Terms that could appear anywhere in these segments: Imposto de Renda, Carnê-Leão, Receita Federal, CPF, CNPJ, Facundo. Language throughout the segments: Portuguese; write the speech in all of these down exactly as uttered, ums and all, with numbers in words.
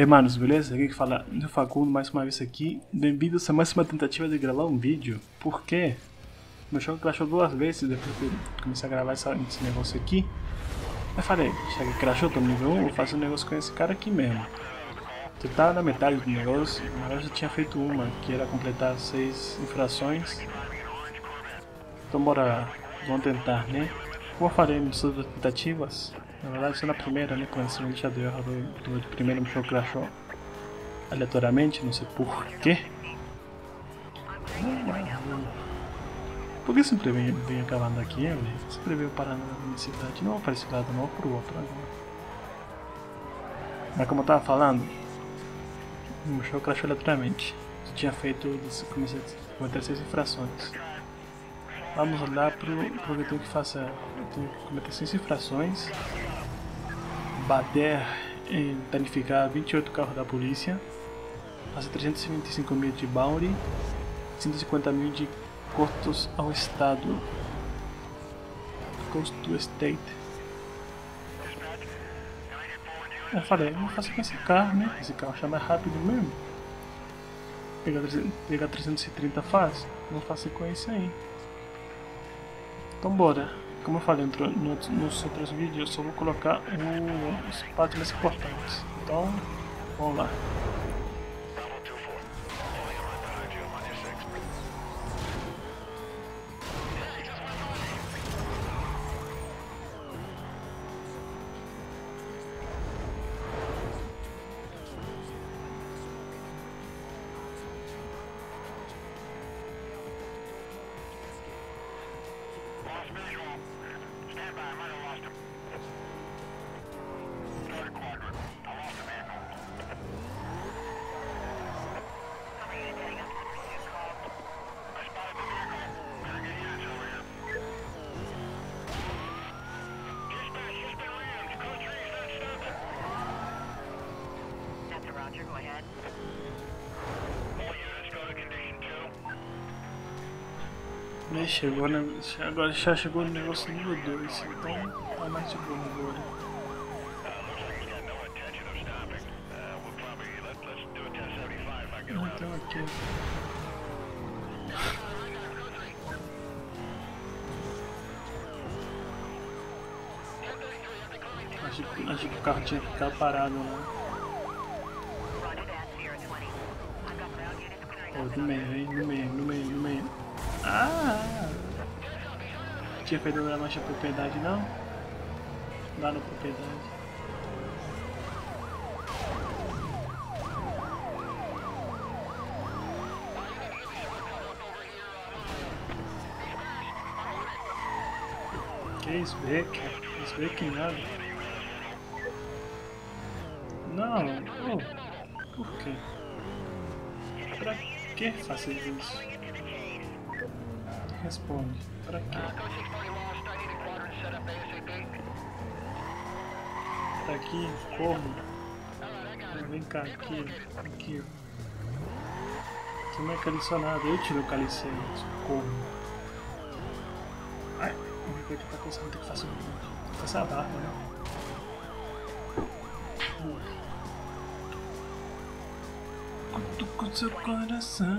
Hermanos, beleza? Aqui que fala do Facundo, mais uma vez aqui. Bem-vindos a mais uma tentativa de gravar um vídeo. Por quê? Meu jogo crashou duas vezes depois que eu comecei a gravar essa, esse negócio aqui. Eu falei, já que crashou, tô no nível um, vou fazer um negócio com esse cara aqui mesmo. Você tá na metade do negócio, mas eu já tinha feito uma, que era completar seis infrações. Então bora, vamos tentar, né? Como eu falei em todas as tentativas, na verdade isso é na primeira, né? Quando você não deixa de errar do, do primeiro, meu jogo crashou aleatoriamente, não sei porquê. Por que sempre vem, vem acabando aqui, velho? Sempre veio parando na cidade. Não vou para esse lado, não, vou pro outro agora. Mas como eu tava falando, o show crashou aleatoriamente. Eu tinha feito, comecei a cometer seis infrações. Vamos lá pro, pro que eu tenho que fazer. Eu tenho que cometer seis infrações, bater e danificar vinte e oito carros da polícia, fazer trezentos e vinte e cinco mil de bounty, cento e cinquenta mil de custos ao estado, cost to state. Eu falei, vou fazer com esse carro, né? Esse carro chama rápido mesmo. Pegar, pegar trezentos e trinta faz, não faço com esse aí. Então bora. Como eu falei no, no, nos outros vídeos, eu só vou colocar o, os partes mais importantes. Então, vamos lá. Chegou na... Agora já chegou no negócio nível dois, então tá mais de boa agora. Então aqui. Acho que, acho que o carro tinha que ficar parado, né? Pô, no meio, hein? No meio, no meio, no meio. Ah! Não tinha feito na mancha propriedade, não? Lá na propriedade. Que isso, Beck? Isso, Beck nada. Não! Oh. Por quê? Pra que fazer isso? Responde, pra quê? Tá aqui, como? Vem cá, aqui, aqui. Você não é calicionado, eu te localicei, como? Ai, o meu peito tá começando, tem que fazer essa barba, né? Cutuca o seu coração.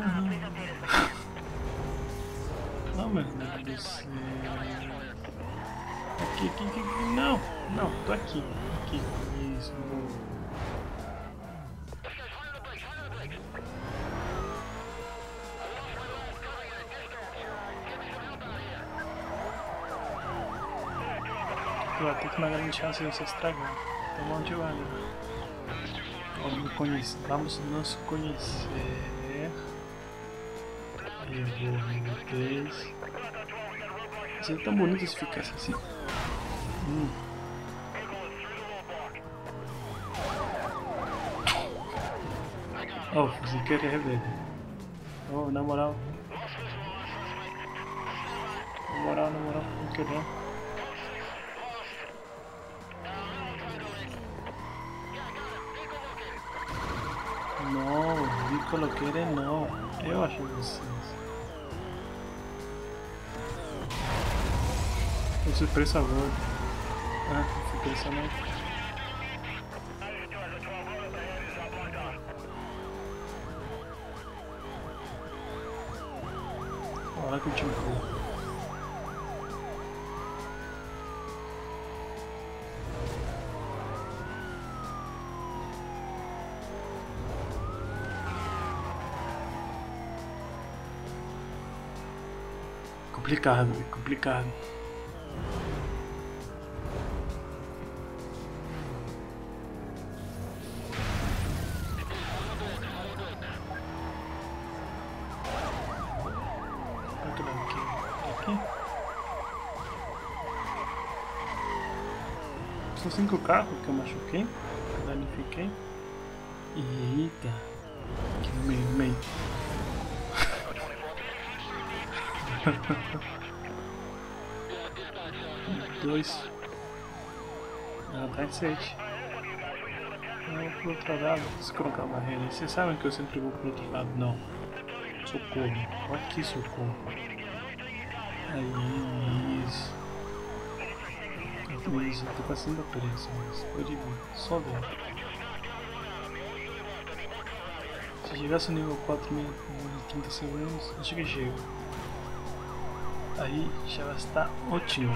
Não, meu Deus do céu. Aqui, aqui, aqui, aqui. Não, não, tô aqui. Aqui, isso, vou. Tem que uma grande chance de você estragar. Então vamos de olho. Vamos, conhecer. Vamos nos conhecer. Eu vou em três. Isso é tão bonito se ficasse assim. Hum. Oh, sem querer, velho. Oh, na moral. Na moral, na moral, não querer. Não, não coloquei não. Eu acho vocês. Eu sou surpresa agora. Ah, surpresa não. lá que eu te vou. Complicado, complicado. São cinco carros que eu machuquei, que eu danifiquei. Eita, que no meio, no meio. Dois. Ah, tá em sete. Eu vou pro outro lado, preciso colocar a barreira. Vocês sabem que eu sempre vou pro outro lado, não. Socorro, olha aqui, socorro. Aí, isso. Isso, eu tô passando a pressa, mas pode vir, só vem. Se chegasse no nível quatro em trinta segundos, acho que chega. Aí já vai estar ótimo.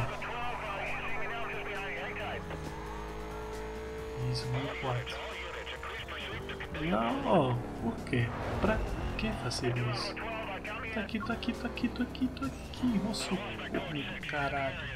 Isso, nível quatro. Não, ó, oh, por quê? Pra que fazer isso? Tô aqui, tô aqui, tô aqui, tô aqui, tô aqui, nossa, caralho.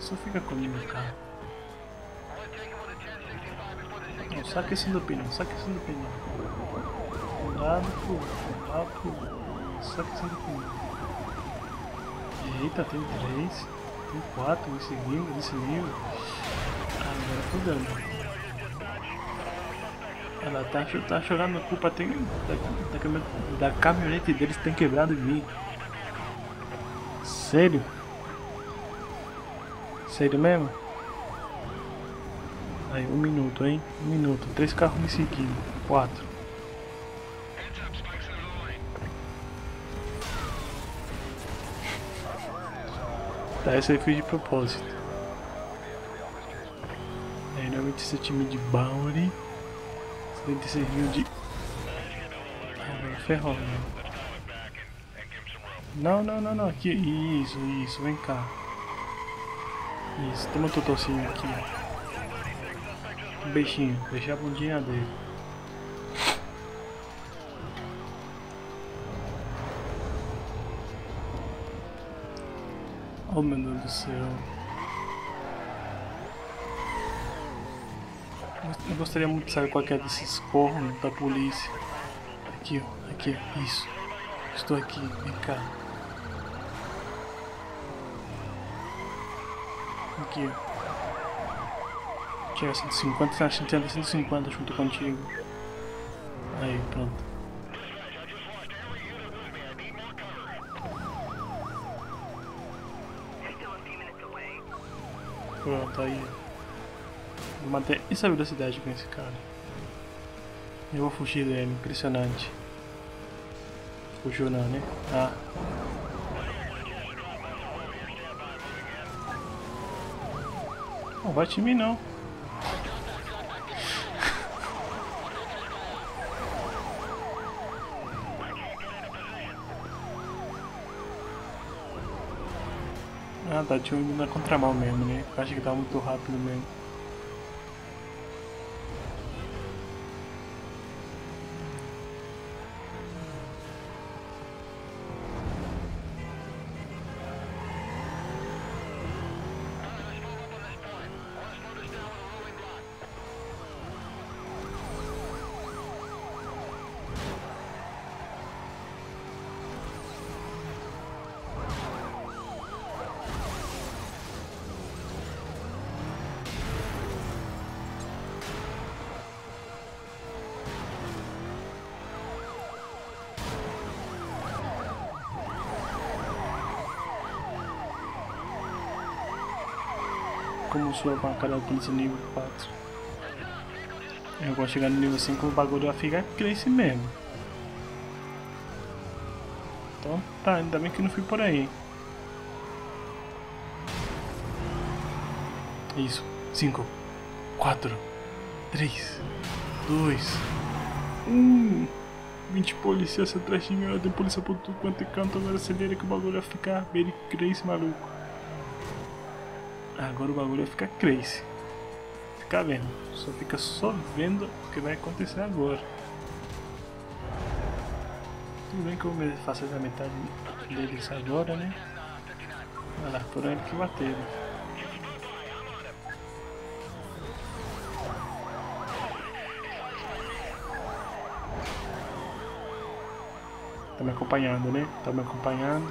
Só fica comigo, cara. Não, só aquecendo o pneu, só aquecendo o pneu. Um lado pro outro, um lado pro outro. Só aquecendo o pneu. Eita, tem três, tem quatro nesse nível, nesse nível. Ah, agora tô dando. Ela tá, tá chorando a culpa tem, da, da, da caminhonete deles tem quebrado em mim. Sério? Sério mesmo? Aí, um minuto, hein? Um minuto. Três carros me seguindo. Quatro. Tá, essa aí eu fiz de propósito. Aí, noventa e sete mil de Bowery. setenta e seis mil de... Ah, ferrou, né? Não, não, não, não. Aqui. Isso, isso. Vem cá. Isso, toma um totocinho aqui. Um beijinho, beijar a bundinha dele. Oh meu Deus do céu. Eu gostaria muito de saber qual que é desses cornos da polícia. Aqui, ó, aqui, isso. Estou aqui, vem cá. Aqui, ó. Tinha cento e cinquenta, tinha cento e cinquenta junto contigo. Aí, pronto. Pronto, aí. Vou manter essa velocidade com esse cara. Eu vou fugir dele, impressionante. Fugiu não, né? Ah. Não bate em mim não. Ah tá, tinha ido na contramão mesmo, né? Eu acho que tava muito rápido mesmo. Como sua bancada tem esse nível quatro. Eu vou chegar no nível cinco, o bagulho vai ficar crazy mesmo. Então tá, ainda bem que não fui por aí. Isso, cinco, quatro, três, dois, um. vinte policiais atrás de mim, eu dei polícia por tudo quanto é canto. Agora acelera que o bagulho vai ficar bem crazy, maluco. Agora o bagulho vai ficar crazy. Ficar vendo, só fica só vendo o que vai acontecer agora. Tudo bem que eu faço a metade deles agora, né? Olha lá, por aí que bateram. Tá me acompanhando, né? Tá me acompanhando.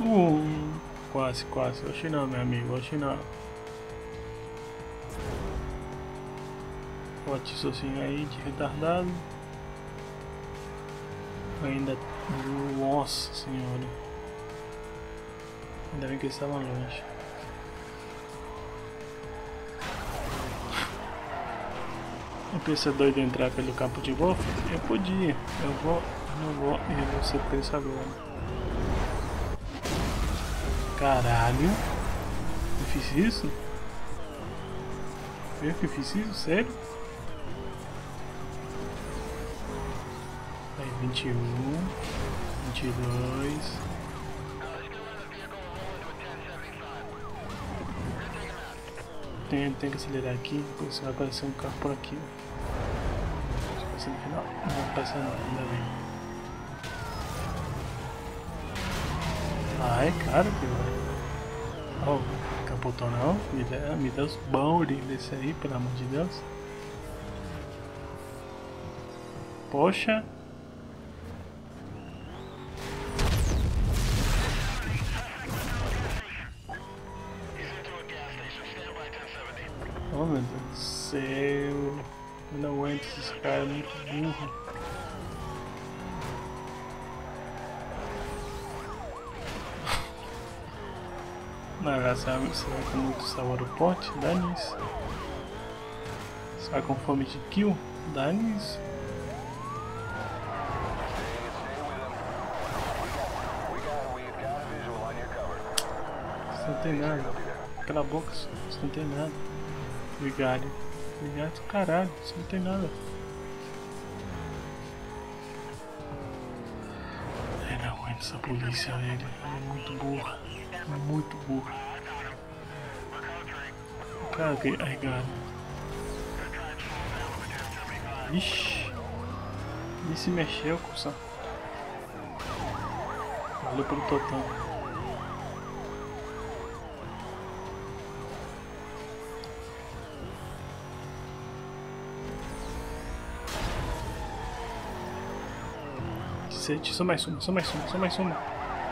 Uh, quase, quase. Oxe não, meu amigo. Oxe não. Bote sozinho aí de retardado. Ainda... Nossa senhora. Ainda bem que eles estavam longe. Eu pensei doido entrar pelo campo de golfe? Eu podia. Eu vou, não vou e eu vou ser preso agora. Caralho! Eu fiz isso? Eu que fiz isso? Sério? Aí, vinte e um, vinte e dois. Tem, tem que acelerar aqui, depois vai aparecer um carro por aqui. Vai aparecer no final? Não vai aparecer não, ainda bem. Ah, é claro que vai. Ó, oh, capotou não. Me dá, me dá os baldes desse aí, pelo amor de Deus. Poxa. Oh, meu Deus do céu, eu não aguento esses caras, muito burro. Na verdade, você vai com muito sabor o pote, dá nisso. Você vai com fome de kill, dá nisso. Você não tem nada, aquela boca, você não tem nada. Vigário, vigário do caralho, isso não tem nada. Eu não aguento essa polícia, velho. Ela é muito burra, muito burra. O cara que arregado. Ixi, nem se mexeu, cuzão. Valeu pelo totão. Só mais uma, só mais uma, só mais uma.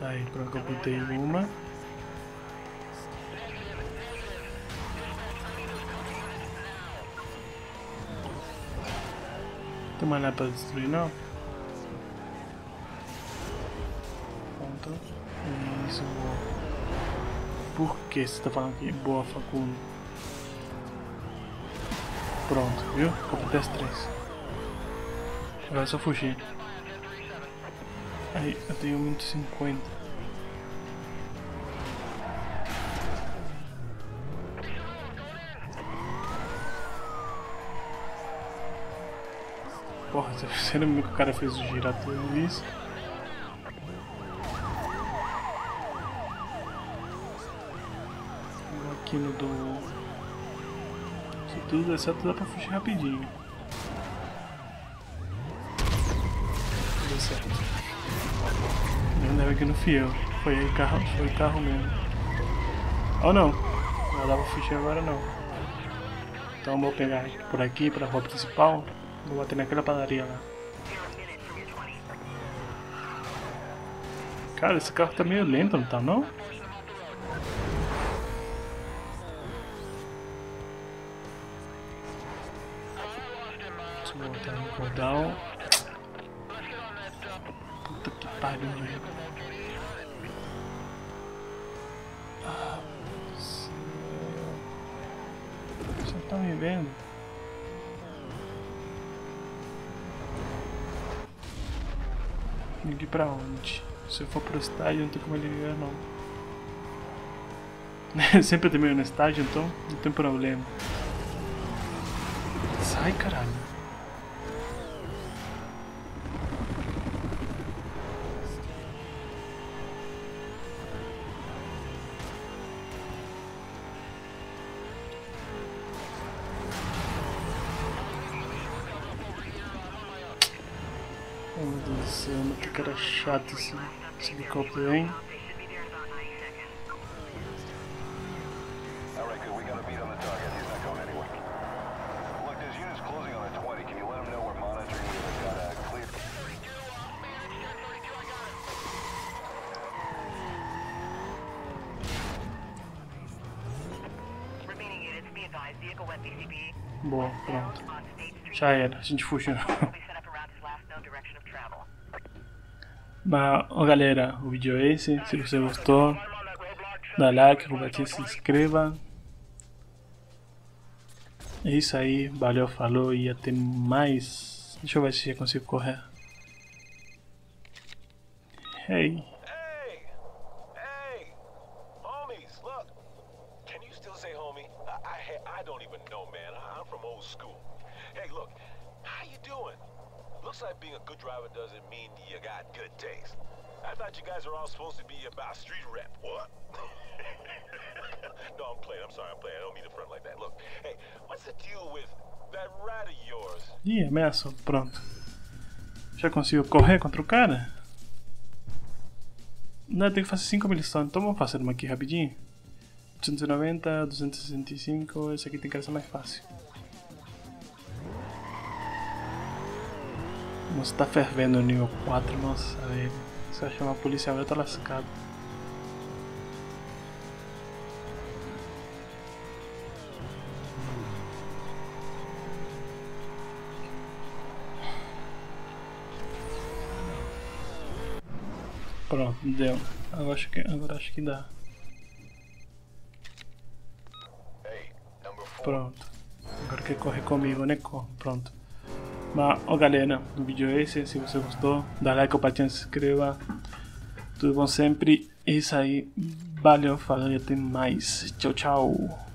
Aí, pronto, eu botei uma. Tem mais nada pra destruir, não? Pronto. Isso, boa. Por que você tá falando aqui? Boa, Facundo. Pronto, viu? Completei as três. Agora é só fugir. Aí, eu tenho muito cinquenta. Porra, será que o cara fez girar tudo isso? Vou aqui no do... Se tudo der certo, dá pra fugir rapidinho. Deu certo. Ainda bem que não fui eu, foi o carro, foi o carro mesmo. Ou não, não dá pra fugir agora não. Então vou pegar por aqui para a rua principal. Vou bater naquela padaria lá. Cara, esse carro tá meio lento, não tá não? Deixa eu botar no cordão. Puta que pariu, velho. Ah, você tá me vendo? Ligue pra onde? Se eu for pro estádio, não tem como ligar não. Sempre eu termino no estádio, então não tem problema. Sai, caralho. Meu Deus do céu, que cara chato esse, esse helicóptero, hein? Boa, pronto. Já era, a gente fugiu. Mas, oh, galera, o vídeo é esse. Se você gostou, dá like, compartilha, se inscreva. É isso aí, valeu, falou e até mais. Deixa eu ver se eu consigo correr. Hey. Hey, hey, homies, look. Can you still say homie? I, I, I don't even know, man. I'm from old school. Hey, look, how you doing? Looks like being a good driver doesn't mean you got good taste. I thought you guys were all supposed to be about street rep. What? No, I'm playing. I'm sorry, I'm playing. I don't mean to front like that. Look, hey, what's the deal with that rat of yours? Ih, ameaça. Pronto. Já consigo correr contra o cara? Não, tem que fazer cinco milhões. Então vamos fazer uma aqui rapidinho. duzentos e noventa, duzentos e sessenta e cinco. Esse aqui tem que ser mais fácil. Nossa, tá fervendo o nível quatro, nossa, velho. Se eu chamar a polícia, eu tô lascado. Pronto, deu. Agora acho que, agora acho que dá. Pronto. Agora quer correr comigo, né? Pronto. Mas, oh, galera, o vídeo é esse. Se você gostou, dá like, compartilha, se inscreva. Tudo bom sempre. É isso aí. Valeu, falou e até mais. Tchau, tchau.